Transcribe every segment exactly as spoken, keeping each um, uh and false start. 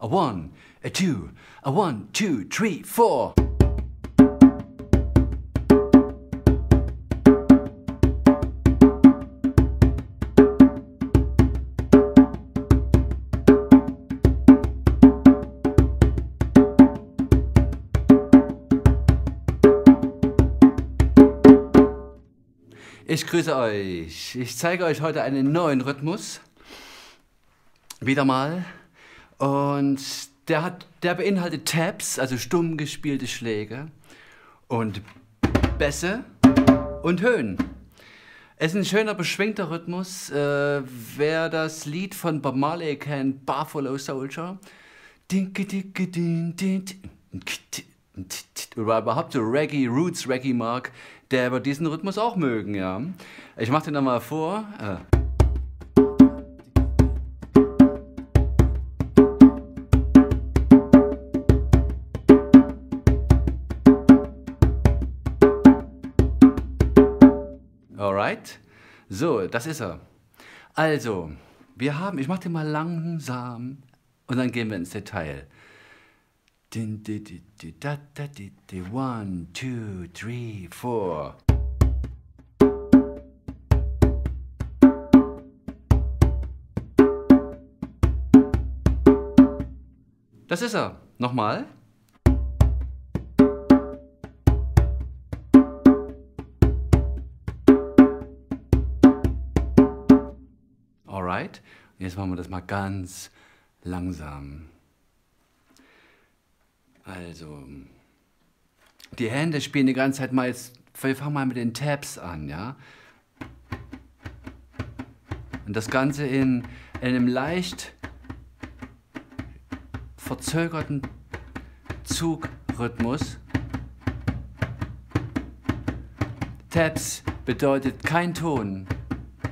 A one, a two, a one, two, three, four. Ich grüße euch. Ich zeige euch heute einen neuen Rhythmus. Wieder mal. Und der, hat, der beinhaltet Taps, also stumm gespielte Schläge. Und Bässe und Höhen. Es ist ein schöner, beschwingter Rhythmus. Äh, wer das Lied von Bamale kennt, Buffalo Soldier. Oder überhaupt so Reggae, Roots Reggae mag, der wird diesen Rhythmus auch mögen, ja. Ich mach den nochmal vor. Alright. So, das ist er. Also, wir haben, ich mach den mal langsam und dann gehen wir ins Detail. Din, di, di, di, da, da, di, di, one, two, three, four. Das ist er. Nochmal. Alright. Jetzt machen wir das mal ganz langsam. Also, die Hände spielen die ganze Zeit mal jetzt, wir fangen mal mit den Taps an, ja. Und das Ganze in, in einem leicht verzögerten Zugrhythmus. Taps bedeutet kein Ton,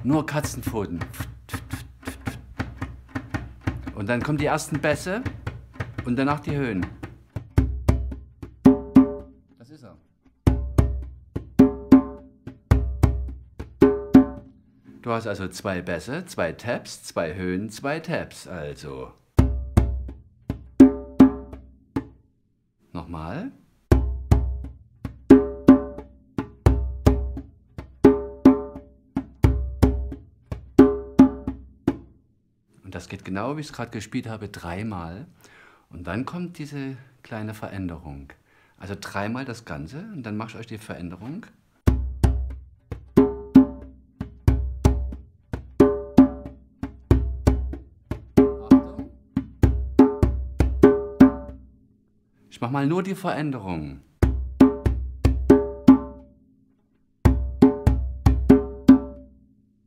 nur Katzenpfoten. Und dann kommen die ersten Bässe und danach die Höhen. Du hast also zwei Bässe, zwei Taps, zwei Höhen, zwei Taps, also. Nochmal. Und das geht genau, wie ich es gerade gespielt habe, dreimal. Und dann kommt diese kleine Veränderung. Also dreimal das Ganze und dann mache ich euch die Veränderung. Ich mach mal nur die Veränderung.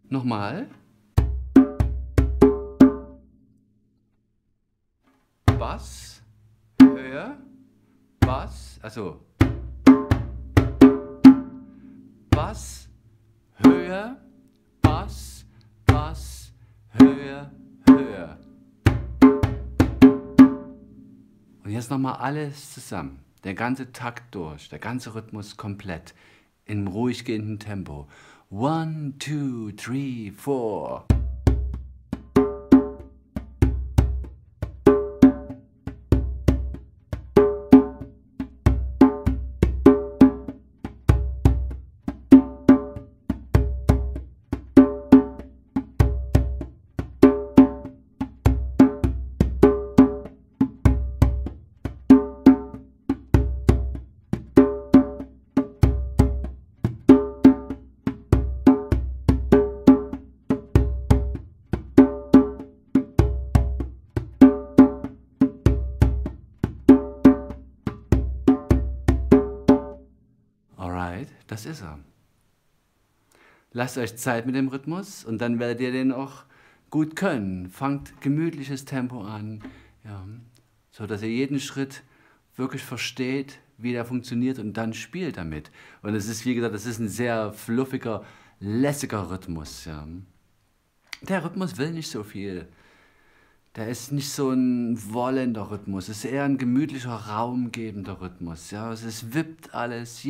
Nochmal. Bass, Höhe, Bass, also Bass, Höhe, Bass, Bass, Höhe, Höhe. Und jetzt nochmal alles zusammen, der ganze Takt durch, der ganze Rhythmus komplett, in ruhig gehenden Tempo. One, two, three, four. Das ist er. Lasst euch Zeit mit dem Rhythmus und dann werdet ihr den auch gut können. Fangt gemütliches Tempo an, ja, so dass ihr jeden Schritt wirklich versteht, wie der funktioniert und dann spielt damit. Und es ist, wie gesagt, das ist ein sehr fluffiger, lässiger Rhythmus. Ja. Der Rhythmus will nicht so viel. Der ist nicht so ein wollender Rhythmus, es ist eher ein gemütlicher, raumgebender Rhythmus. Ja, es ist, wippt alles.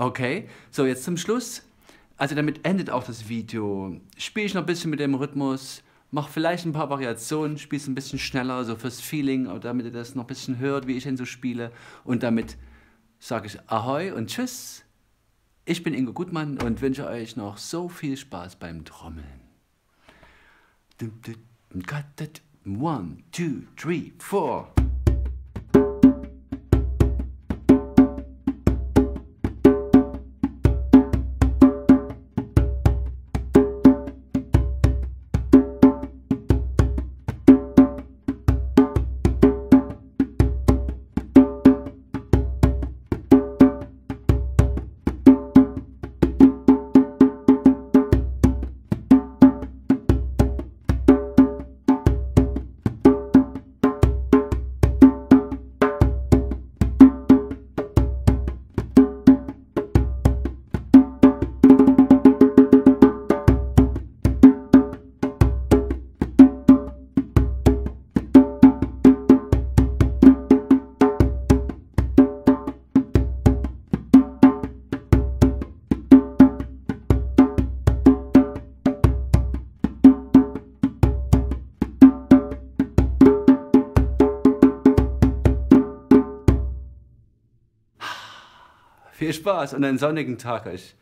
Okay, so jetzt zum Schluss. Also damit endet auch das Video. Spiele ich noch ein bisschen mit dem Rhythmus, mache vielleicht ein paar Variationen, spiele es ein bisschen schneller, so fürs Feeling, damit ihr das noch ein bisschen hört, wie ich denn so spiele. Und damit sage ich Ahoi und Tschüss. Ich bin Ingo Gutmann und wünsche euch noch so viel Spaß beim Trommeln. One, two, three, four. Viel Spaß und einen sonnigen Tag euch.